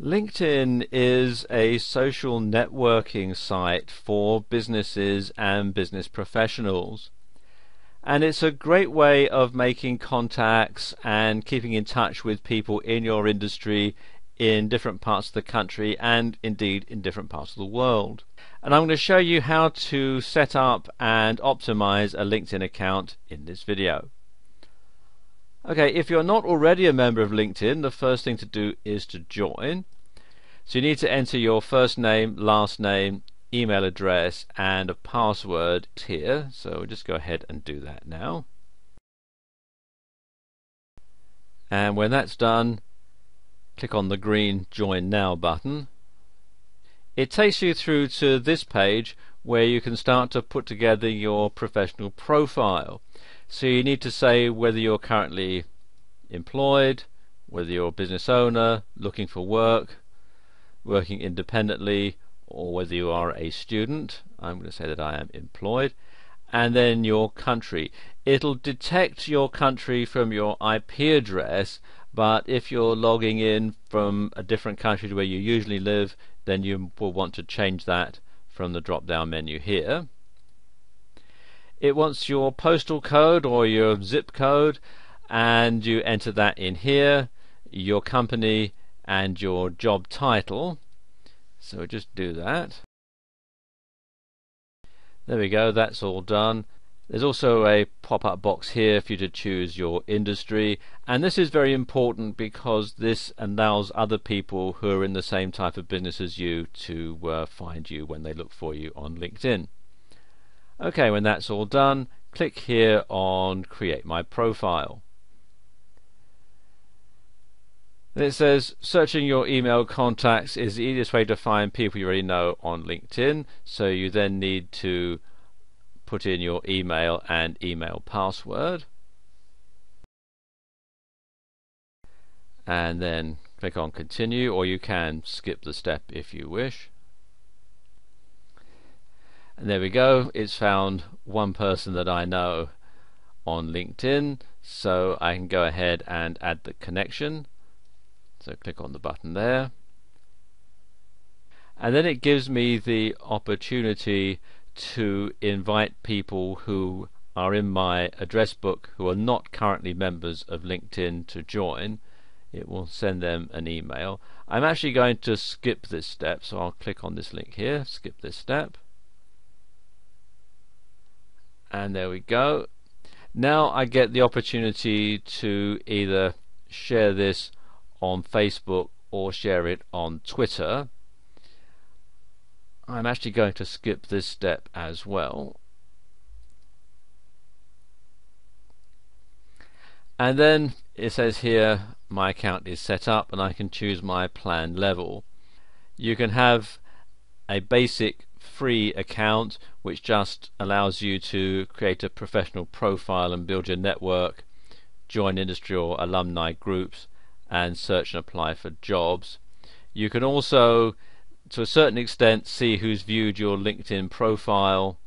LinkedIn is a social networking site for businesses and business professionals, and it's a great way of making contacts and keeping in touch with people in your industry in different parts of the country and indeed in different parts of the world. And I'm going to show you how to set up and optimize a LinkedIn account in this video. Okay, if you're not already a member of LinkedIn, the first thing to do is to join. So you need to enter your first name, last name, email address and a password here. So we'll just go ahead and do that now. And when that's done, click on the green Join Now button. It takes you through to this page where you can start to put together your professional profile. So you need to say whether you're currently employed, whether you're a business owner, looking for work, working independently, or whether you are a student. I'm going to say that I am employed. And then your country. It'll detect your country from your IP address, but if you're logging in from a different country to where you usually live, then you will want to change that from the drop-down menu here. It wants your postal code or your zip code, and you enter that in here, your company and your job title. So just do that. There we go, that's all done. There's also a pop-up box here for you to choose your industry, and this is very important because this allows other people who are in the same type of business as you to find you when they look for you on LinkedIn. Okay, when that's all done, click here on Create My Profile. And it says searching your email contacts is the easiest way to find people you already know on LinkedIn, so you then need to put in your email and email password, and then click on continue, or you can skip the step if you wish. And there we go, it's found one person that I know on LinkedIn, so I can go ahead and add the connection. So click on the button there, and then it gives me the opportunity to invite people who are in my address book who are not currently members of LinkedIn to join. It will send them an email. I'm actually going to skip this step, so I'll click on this link here, skip this step, and there we go. Now I get the opportunity to either share this on Facebook or share it on Twitter. I'm actually going to skip this step as well. And then it says here my account is set up, and I can choose my plan level. You can have a basic free account which just allows you to create a professional profile and build your network, join industry or alumni groups, and search and apply for jobs. You can also, to a certain extent, see who's viewed your LinkedIn profile,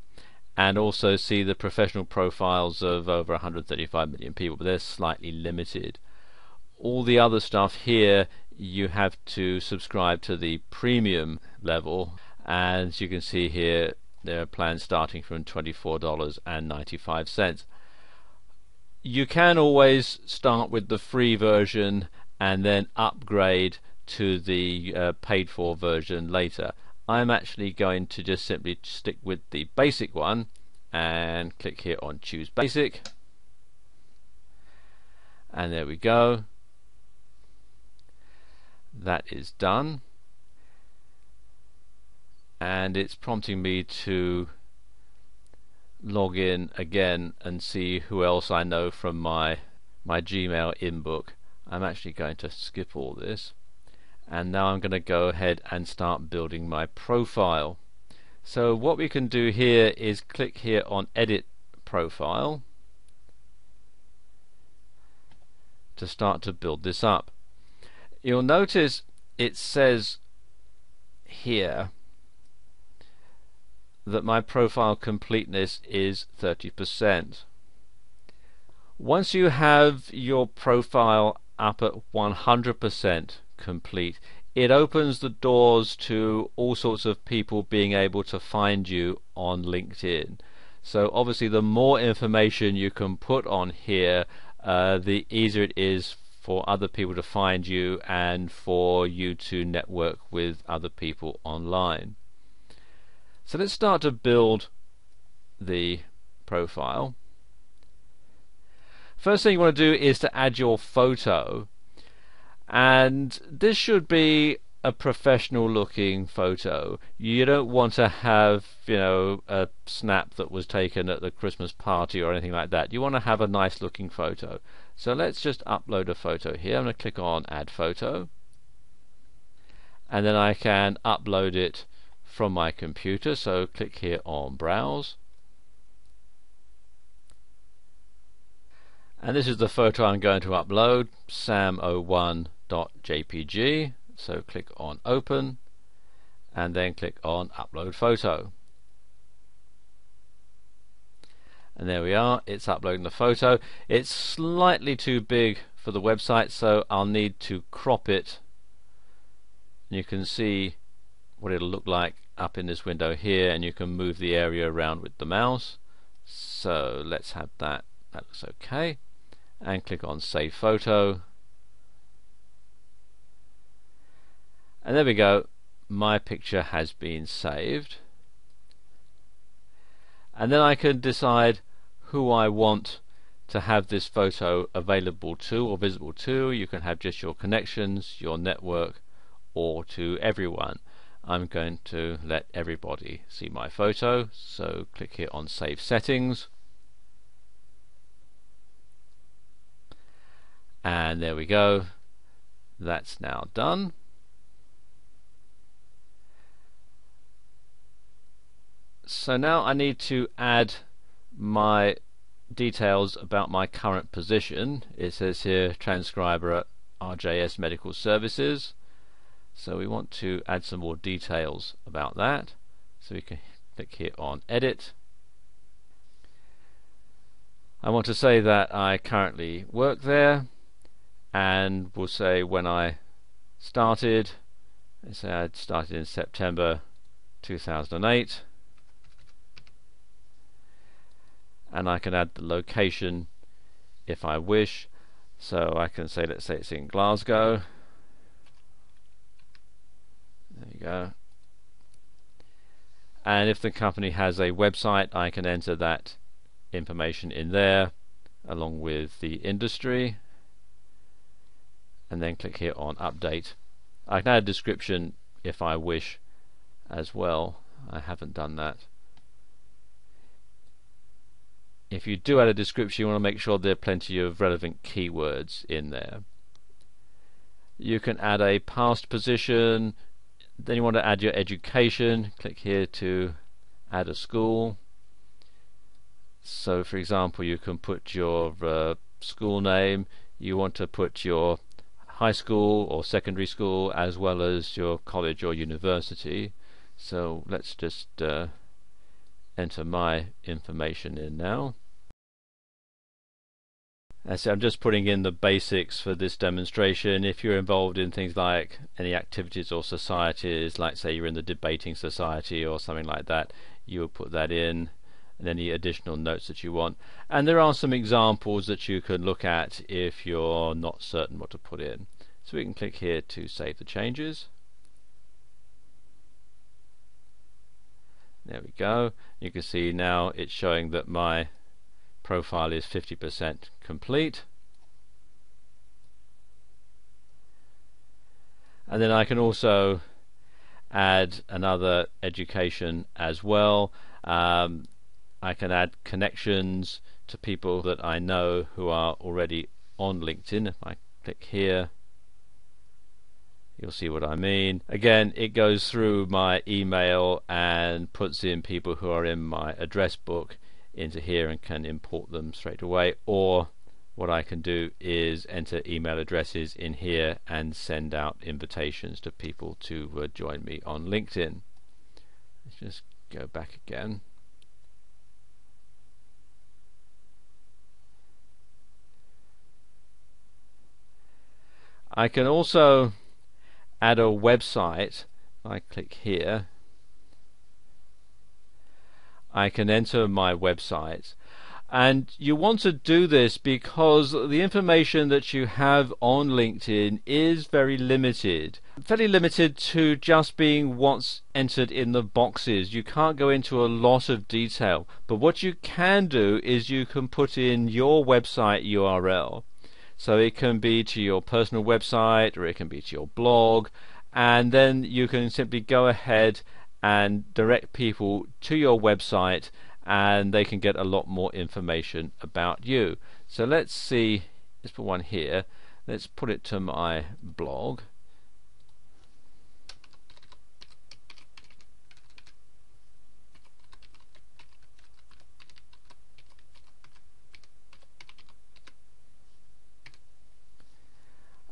and also see the professional profiles of over 135 million people, but they're slightly limited. All the other stuff here, you have to subscribe to the premium level, and as you can see here, there are plans starting from $24.95. You can always start with the free version and then upgrade to the paid for version later. I'm actually going to just simply stick with the basic one and click here on choose basic, and there we go, that is done. And it's prompting me to log in again and see who else I know from my Gmail inbox. I'm actually going to skip all this, and now I'm going to go ahead and start building my profile. So what we can do here is click here on Edit Profile to start to build this up. You'll notice it says here that my profile completeness is 30%. Once you have your profile up at 100% complete, it opens the doors to all sorts of people being able to find you on LinkedIn. So obviously the more information you can put on here, the easier it is for other people to find you and for you to network with other people online. So let's start to build the profile. First thing you want to do is to add your photo, and this should be a professional looking photo. You don't want to have, you know, a snap that was taken at the Christmas party or anything like that. You want to have a nice looking photo. So let's just upload a photo here. I'm going to click on add photo, and then I can upload it from my computer. So click here on browse, and this is the photo I'm going to upload, sam01.jpg. So click on open and then click on upload photo, and there we are, it's uploading the photo. It's slightly too big for the website, so I'll need to crop it. You can see what it'll look like up in this window here, and you can move the area around with the mouse. So let's have that, that looks okay, and click on save photo. And there we go, my picture has been saved. And then I can decide who I want to have this photo available to or visible to. You can have just your connections, your network, or to everyone. I'm going to let everybody see my photo, so click here on save settings, and there we go, that's now done. So now I need to add my details about my current position. It says here transcriber at RJS Medical Services, so we want to add some more details about that. So we can click here on edit. I want to say that I currently work there, and we'll say when I started. Let's say I started in September 2008, and I can add the location if I wish. So I can say, let's say it's in Glasgow, there you go, and if the company has a website I can enter that information in there along with the industry, and then click here on update. I can add a description if I wish as well. I haven't done that. If you do add a description, you want to make sure there are plenty of relevant keywords in there. You can add a past position, then you want to add your education. Click here to add a school. So for example, you can put your school name, you want to put your high school or secondary school as well as your college or university. So let's just enter my information in now. And so I'm just putting in the basics for this demonstration. If you're involved in things like any activities or societies, like say you're in the debating society or something like that, you would put that in, and any additional notes that you want. And there are some examples that you can look at if you're not certain what to put in. So we can click here to save the changes. There we go. You can see now it's showing that my profile is 50% complete. And then I can also add another education as well. I can add connections to people that I know who are already on LinkedIn. If I click here, you'll see what I mean. Again, it goes through my email and puts in people who are in my address book into here and can import them straight away. Or what I can do is enter email addresses in here and send out invitations to people to join me on LinkedIn. Let's just go back again. I can also add a website, I click here, I can enter my website. And you want to do this because the information that you have on LinkedIn is very limited to just being what's entered in the boxes. You can't go into a lot of detail, but what you can do is you can put in your website URL. So it can be to your personal website, or it can be to your blog, and then you can simply go ahead and direct people to your website, and they can get a lot more information about you. So let's see, let's put one here, let's put it to my blog.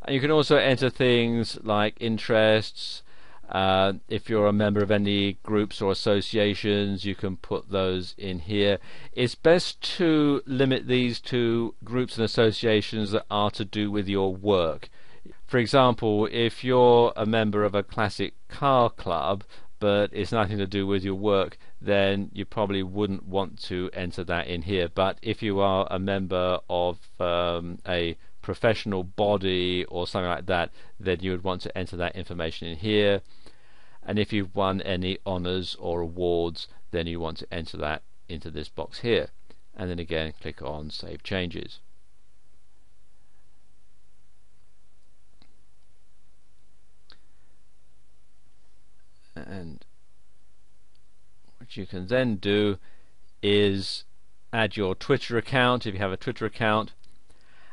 And you can also enter things like interests. If you're a member of any groups or associations, you can put those in here. It's best to limit these to groups and associations that are to do with your work. For example, if you're a member of a classic car club but it's nothing to do with your work, then you probably wouldn't want to enter that in here. But if you are a member of a professional body or something like that, then you would want to enter that information in here. And if you've won any honors or awards, then you want to enter that into this box here. And then again, click on Save Changes. And what you can then do is add your Twitter account if you have a Twitter account.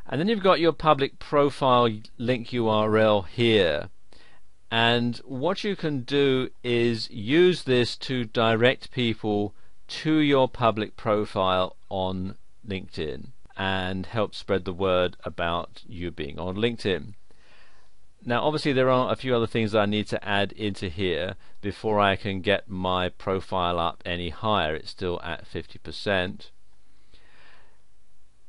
And then you've got your public profile link URL here, and what you can do is use this to direct people to your public profile on LinkedIn and help spread the word about you being on LinkedIn. Now obviously there are a few other things that I need to add into here before I can get my profile up any higher. It's still at 50%.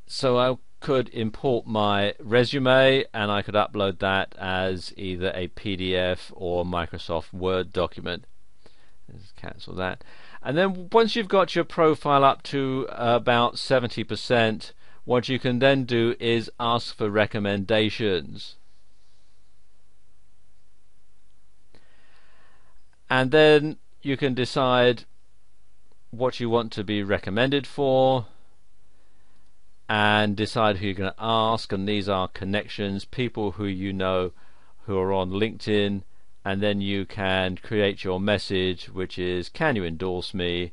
So I could import my resume, and I could upload that as either a PDF or Microsoft Word document. Let's cancel that. And then once you've got your profile up to about 70%, what you can then do is ask for recommendations. And then you can decide what you want to be recommended for, and decide who you're going to ask, and these are connections, people who you know who are on LinkedIn. And then you can create your message, which is, can you endorse me?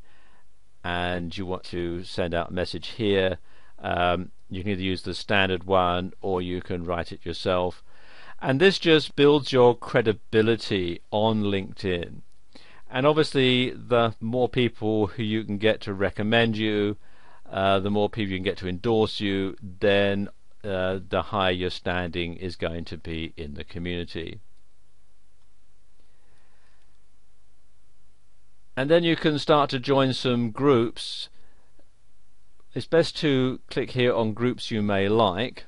And you want to send out a message here. You can either use the standard one or you can write it yourself, and this just builds your credibility on LinkedIn. And obviously the more people who you can get to recommend you, the more people you can get to endorse you, then the higher your standing is going to be in the community. And then you can start to join some groups. It's best to click here on groups you may like,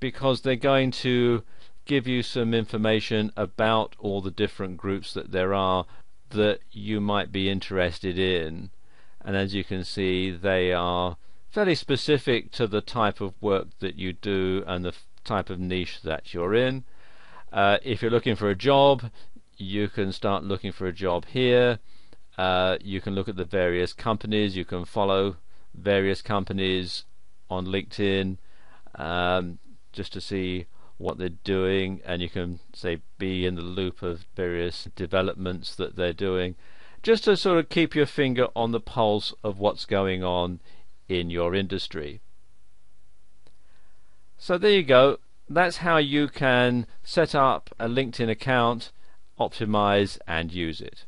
because they're going to give you some information about all the different groups that there are that you might be interested in. And as you can see, they are fairly specific to the type of work that you do and the type of niche that you're in. If you're looking for a job, you can start looking for a job here. You can look at the various companies, you can follow various companies on LinkedIn just to see what they're doing, and you can say be in the loop of various developments that they're doing, just to sort of keep your finger on the pulse of what's going on in your industry. So there you go, that's how you can set up a LinkedIn account, optimize and use it.